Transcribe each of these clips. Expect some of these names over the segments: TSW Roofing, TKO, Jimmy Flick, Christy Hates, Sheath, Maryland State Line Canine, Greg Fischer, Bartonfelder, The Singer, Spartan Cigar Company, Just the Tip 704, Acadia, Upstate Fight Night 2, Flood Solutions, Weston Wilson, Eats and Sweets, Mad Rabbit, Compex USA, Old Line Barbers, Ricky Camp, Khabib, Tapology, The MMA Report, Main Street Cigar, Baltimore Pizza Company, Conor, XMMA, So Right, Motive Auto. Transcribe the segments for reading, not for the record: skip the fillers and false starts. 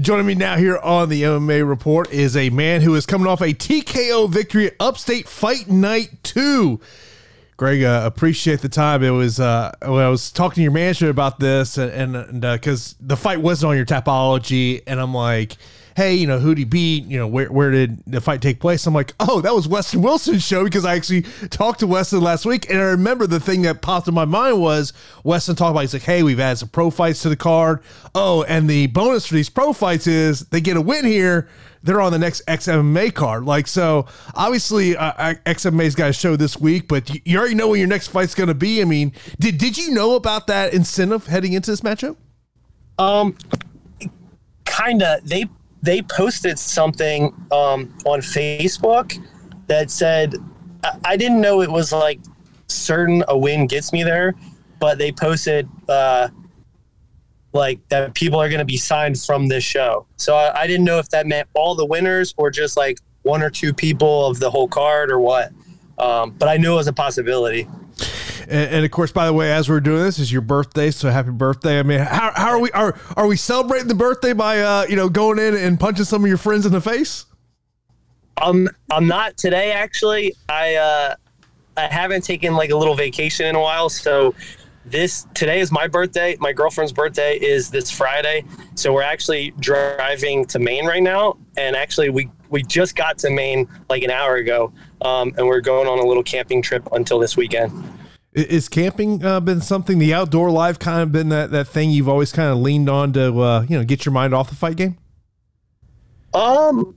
Joining me now here on the MMA Report is a man who is coming off a TKO victory at Upstate Fight Night 2. Greg, appreciate the time. It was when I was talking to your manager about this, and because the fight wasn't on your Tapology, and I'm like, hey, you know, who'd he beat? You know, where did the fight take place? I'm like, oh, that was Weston Wilson's show, because I actually talked to Weston last week, and I remember the thing that popped in my mind was Weston talked about, he's like, hey, we've added some pro fights to the card. Oh, and the bonus for these pro fights is they get a win here, they're on the next XMMA card. Like, so obviously XMMA's got a show this week, but you already know when your next fight's going to be. I mean, did you know about that incentive heading into this matchup? Kinda. They posted something on Facebook that said, I didn't know it was like certain a win gets me there, but they posted like that people are going to be signed from this show. So I didn't know if that meant all the winners or just like one or two people of the whole card or what. But I knew it was a possibility. And of course, by the way, as we're doing this, is your birthday, so happy birthday! I mean, how are we? Are we celebrating the birthday by you know, going in and punching some of your friends in the face? I'm not today, actually. I haven't taken like a little vacation in a while, so today is my birthday. My girlfriend's birthday is this Friday, so we're actually driving to Maine right now, and actually we just got to Maine like an hour ago, and we're going on a little camping trip until this weekend. Is camping been something, the outdoor life kind of been that thing you've always kind of leaned on to, you know, get your mind off the fight game? Not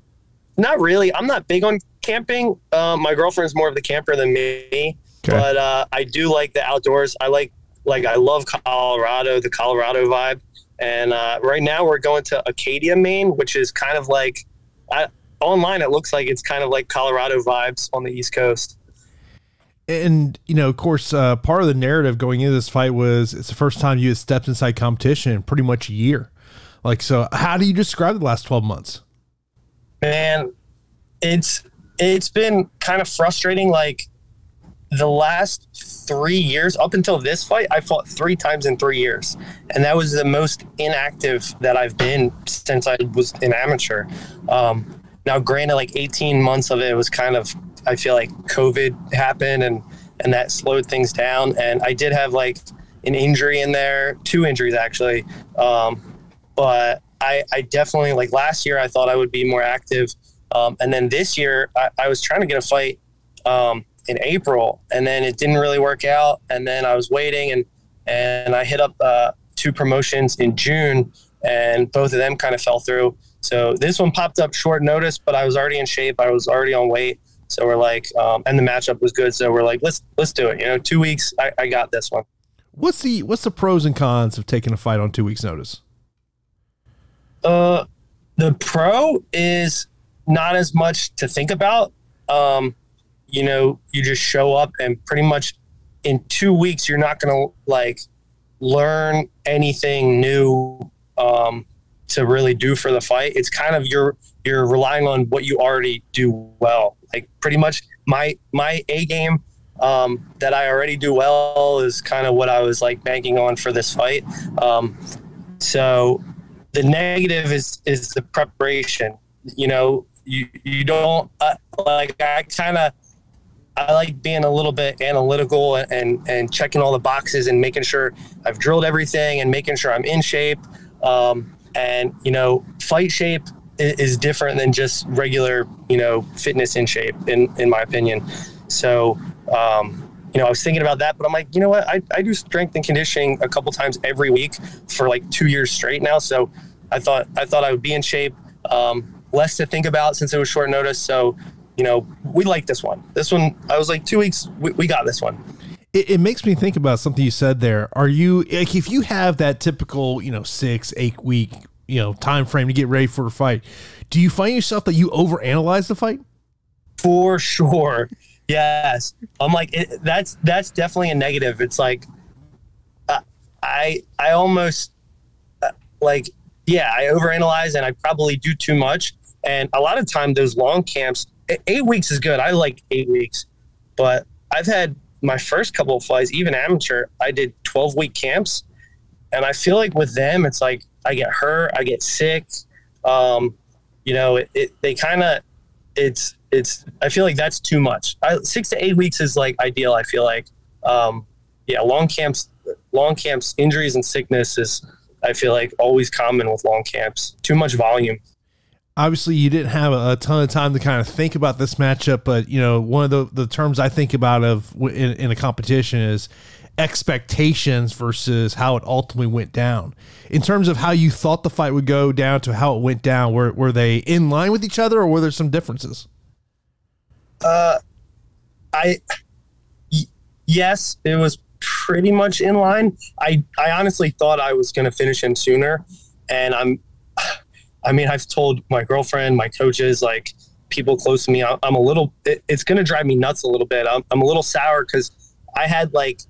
really. I'm not big on camping. My girlfriend's more of the camper than me, okay. But I do like the outdoors. I like I love Colorado, the Colorado vibe. And right now we're going to Acadia, Maine, which is kind of like, online it looks like it's kind of like Colorado vibes on the East Coast. And, you know, of course, part of the narrative going into this fight was it's the first time you had stepped inside competition in pretty much a year. Like, so how do you describe the last 12 months? Man, it's been kind of frustrating. Like the last 3 years up until this fight, I fought 3 times in 3 years. And that was the most inactive that I've been since I was an amateur. Now, granted, like 18 months of it was kind of, I feel like COVID happened and that slowed things down. And I did have like an injury in there, 2 injuries actually. But I definitely, like last year, I thought I would be more active. And then this year I was trying to get a fight in April, and then it didn't really work out. And then I was waiting and I hit up 2 promotions in June, and both of them kind of fell through. So this one popped up short notice, but I was already in shape. I was already on weight. So we're like, and the matchup was good. So we're like, let's do it. You know, 2 weeks, I got this one. What's the pros and cons of taking a fight on 2 weeks notice? The pro is not as much to think about. You know, you just show up and pretty much in 2 weeks, you're not going to like learn anything new, to really do for the fight. It's kind of you're relying on what you already do well. Like pretty much my A game that I already do well is kind of what I was like banking on for this fight. So the negative is the preparation. You know, you don't like, I like being a little bit analytical and checking all the boxes and making sure I've drilled everything and making sure I'm in shape. And, you know, fight shape is different than just regular, you know, fitness in shape, in my opinion. So, you know, I was thinking about that, but I'm like, you know what? I do strength and conditioning a couple times every week for like 2 years straight now. So I thought I would be in shape, less to think about since it was short notice. So, you know, we like this one. This one, I was like 2 weeks, we got this one. It makes me think about something you said there. Are you, like, if you have that typical, you know, 6-8 week, you know, time frame to get ready for a fight, do you find yourself that you overanalyze the fight? For sure. Yes. I'm like, that's definitely a negative. It's like, I almost like, yeah, I overanalyze and I probably do too much. And a lot of time those long camps, 8 weeks is good. I like 8 weeks, but I've had, my first couple of fights, even amateur, I did 12-week camps. And I feel like with them, it's like I get hurt, I get sick, you know, they kind of, it's, I feel like that's too much. 6 to 8 weeks is like ideal. I feel like, yeah, long camps, injuries and sickness is, I feel like, always common with long camps, too much volume. Obviously, you didn't have a ton of time to kind of think about this matchup, but, you know, one of the terms I think about in a competition is expectations versus how it ultimately went down. In terms of how you thought the fight would go down to how it went down, were they in line with each other, or were there some differences? Yes, it was pretty much in line. I honestly thought I was going to finish him sooner, and I've told my girlfriend, my coaches, like people close to me, I'm a little, it's going to drive me nuts a little bit. I'm a little sour because I had like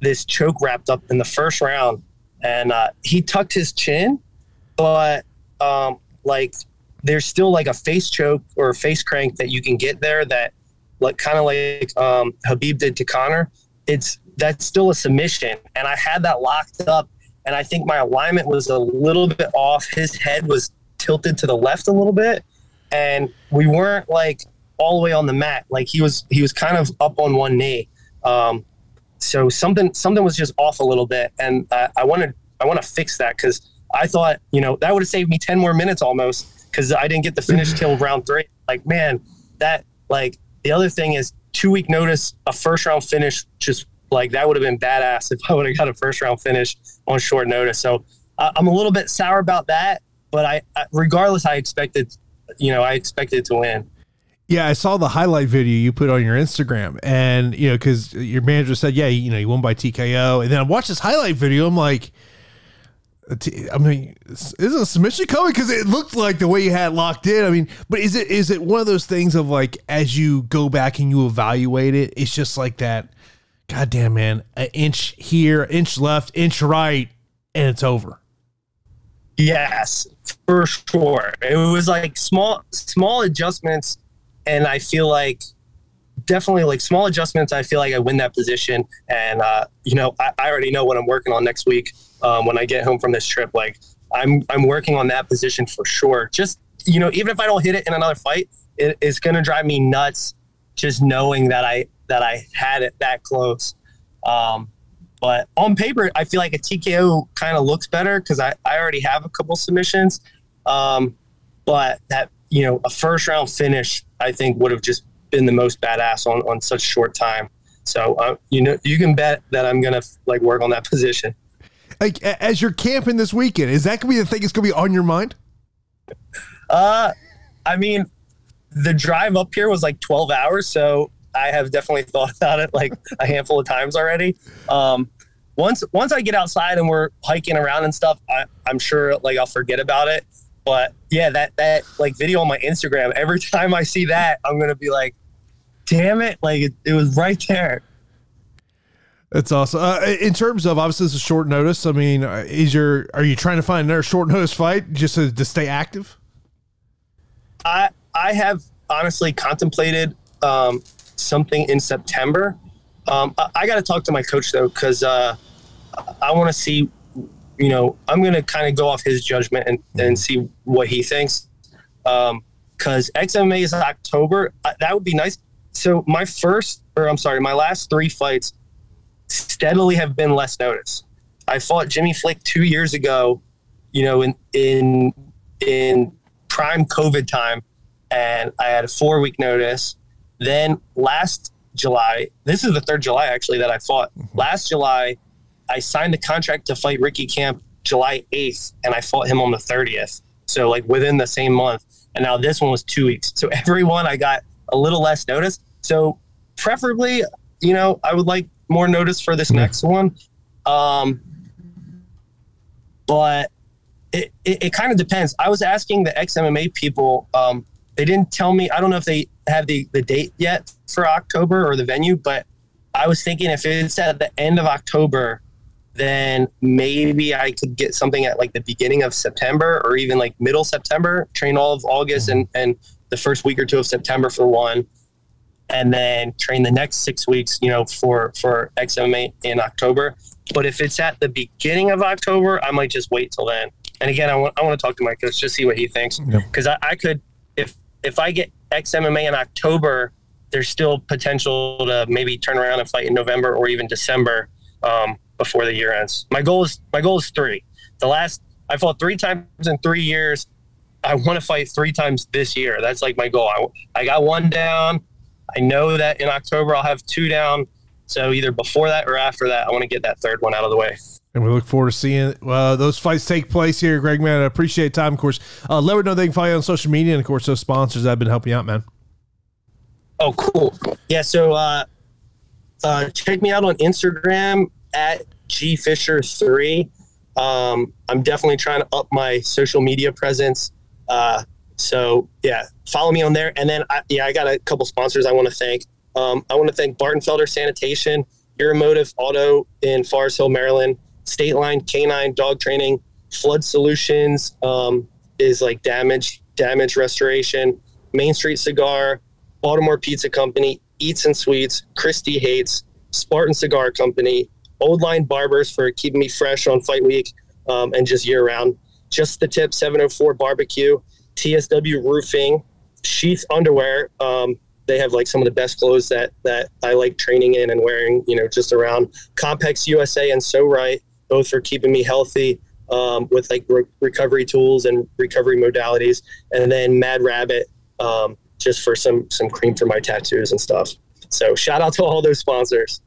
this choke wrapped up in the first round, and he tucked his chin, but like there's still like a face choke or a face crank that you can get there that like kind of like Khabib did to Conor. That's still a submission, and I had that locked up, and I think my alignment was a little bit off. His head was tilted to the left a little bit, and we weren't like all the way on the mat. Like he was kind of up on one knee. So something was just off a little bit. And I want to fix that, because I thought, you know, that would have saved me 10 more minutes almost, because I didn't get the finish till round 3. Like, man, that, like, the other thing is 2-week notice, a first round finish, just like that would have been badass if I would have got a first round finish on short notice. So I'm a little bit sour about that, but regardless, I expected to win. Yeah, I saw the highlight video you put on your Instagram, and, you know, because your manager said, yeah, you know, you won by TKO. And then I watched this highlight video. I'm like, I mean, is a submission coming? Because it looked like the way you had locked in. I mean, but is it one of those things of like, as you go back and you evaluate it, it's just like that, goddamn, man, an inch here, inch left, inch right, and it's over. Yes, for sure. It was like small adjustments. And I feel like definitely like small adjustments, I feel like I win that position. And, you know, I already know what I'm working on next week when I get home from this trip. Like I'm working on that position for sure. Just, you know, even if I don't hit it in another fight, it's going to drive me nuts just knowing that I had it that close. But on paper, I feel like a TKO kind of looks better because I already have a couple submissions. But that, you know, a first round finish, I think, would have just been the most badass on such short time. So, you know, you can bet that I'm going to like work on that position. Like, as you're camping this weekend, is that going to be the thing that's going to be on your mind? I mean, the drive up here was like 12 hours. So I have definitely thought about it like a handful of times already. Once I get outside and we're hiking around and stuff, I'm sure like I'll forget about it. But yeah, that like video on my Instagram, every time I see that, I'm going to be like, damn it. Like it was right there. That's awesome. In terms of, obviously this is short notice. I mean, are you trying to find another short notice fight just to stay active? I have honestly contemplated, something in September. I got to talk to my coach though, cause, I want to see, you know, I'm going to kind of go off his judgment and see what he thinks. Cause XMMA is October. That would be nice. So my last 3 fights steadily have been less notice. I fought Jimmy Flick 2 years ago, you know, in prime COVID time. And I had a 4-week notice. Then last July, this is the 3rd July actually that I fought. Last July, I signed the contract to fight Ricky Camp July 8th, and I fought him on the 30th. So like within the same month. And now this one was 2 weeks. So every one I got a little less notice. So preferably, you know, I would like more notice for this next one. But it kind of depends. I was asking the XMMA people, they didn't tell me, I don't know if they have the date yet for October or the venue, but I was thinking if it's at the end of October, then maybe I could get something at like the beginning of September or even like middle September, train all of August and the first week or two of September for one, and then train the next 6 weeks, you know, for XMMA in October. But if it's at the beginning of October, I might just wait till then. And again, I want to talk to my coach to see what he thinks, because I could, if I get XMMA in October, there's still potential to maybe turn around and fight in November or even December before the year ends. My goal is 3. I fought 3 times in 3 years. I want to fight 3 times this year. That's like my goal. I got 1 down. I know that in October I'll have 2 down. So either before that or after that, I want to get that 3rd one out of the way. And we look forward to seeing those fights take place here, Greg, man. I appreciate time, of course. Let me know they can follow you on social media, and, of course, those sponsors that have been helping out, man. Oh, cool. Yeah, so check me out on Instagram at G Fisher 3. I'm definitely trying to up my social media presence. So, yeah, follow me on there. And then, I got a couple sponsors I want to thank. I want to thank Bartonfelder Sanitation, your Motive Auto in Forest Hill, Maryland, State Line Canine Dog Training, Flood Solutions is like damage restoration, Main Street Cigar, Baltimore Pizza Company, Eats and Sweets, Christy Hates, Spartan Cigar Company, Old Line Barbers for keeping me fresh on fight week and just year round, Just the Tip 704 Barbecue, TSW Roofing, Sheath Underwear. They have like some of the best clothes that I like training in and wearing, just around, Compex USA and So Right, both for keeping me healthy with like recovery tools and recovery modalities. And then Mad Rabbit just for some cream for my tattoos and stuff. So shout out to all those sponsors.